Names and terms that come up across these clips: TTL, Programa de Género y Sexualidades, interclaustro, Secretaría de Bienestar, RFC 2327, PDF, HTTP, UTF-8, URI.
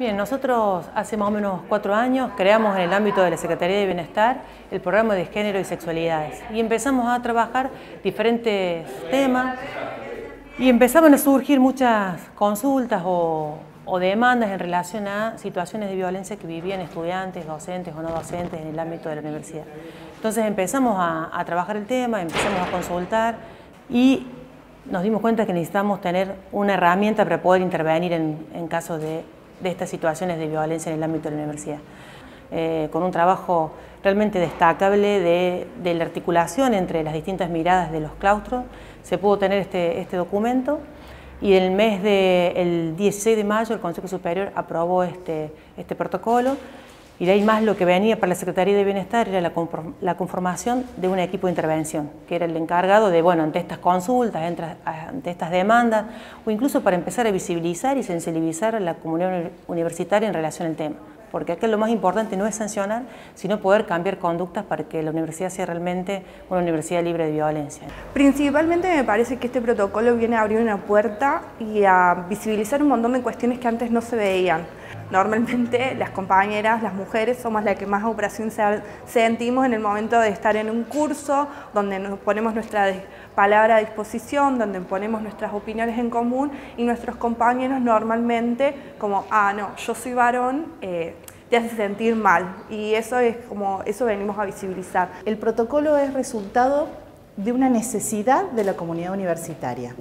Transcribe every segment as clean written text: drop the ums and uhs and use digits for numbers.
Bien, nosotros hace más o menos 4 años creamos en el ámbito de la Secretaría de Bienestar el Programa de Género y Sexualidades y empezamos a trabajar diferentes temas y empezaban a surgir muchas consultas o demandas en relación a situaciones de violencia que vivían estudiantes, docentes o no docentes en el ámbito de la universidad. Entonces empezamos a trabajar el tema, empezamos a consultar y nos dimos cuenta que necesitamos tener una herramienta para poder intervenir en caso de estas situaciones de violencia en el ámbito de la universidad. Con un trabajo realmente destacable de la articulación entre las distintas miradas de los claustros, se pudo tener este documento. Y en el mes del 16 de mayo el Consejo Superior aprobó este protocolo y de ahí más lo que venía para la Secretaría de Bienestar era la conformación de un equipo de intervención, que era el encargado de, bueno, ante estas consultas, ante estas demandas o incluso para empezar a visibilizar y sensibilizar a la comunidad universitaria en relación al tema. Porque acá lo más importante no es sancionar, sino poder cambiar conductas para que la universidad sea realmente una universidad libre de violencia. Principalmente me parece que este protocolo viene a abrir una puerta y a visibilizar un montón de cuestiones que antes no se veían. Normalmente las compañeras, las mujeres, somos las que más opresión sentimos en el momento de estar en un curso, donde nos ponemos nuestra palabra a disposición, donde ponemos nuestras opiniones en común y nuestros compañeros normalmente como, ah, no, yo soy varón, te hace sentir mal y eso venimos a visibilizar. El protocolo es resultado de una necesidad de la comunidad universitaria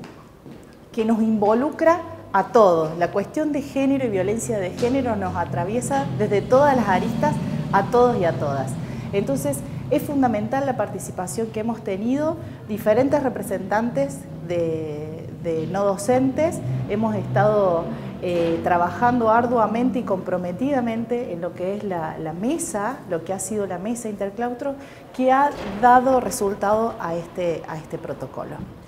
que nos involucra a todos. La cuestión de género y violencia de género nos atraviesa desde todas las aristas a todos y a todas. Entonces es fundamental la participación que hemos tenido diferentes representantes de no docentes. Hemos estado trabajando arduamente y comprometidamente en lo que es la mesa, lo que ha sido la mesa interclaustro, que ha dado resultado a este protocolo.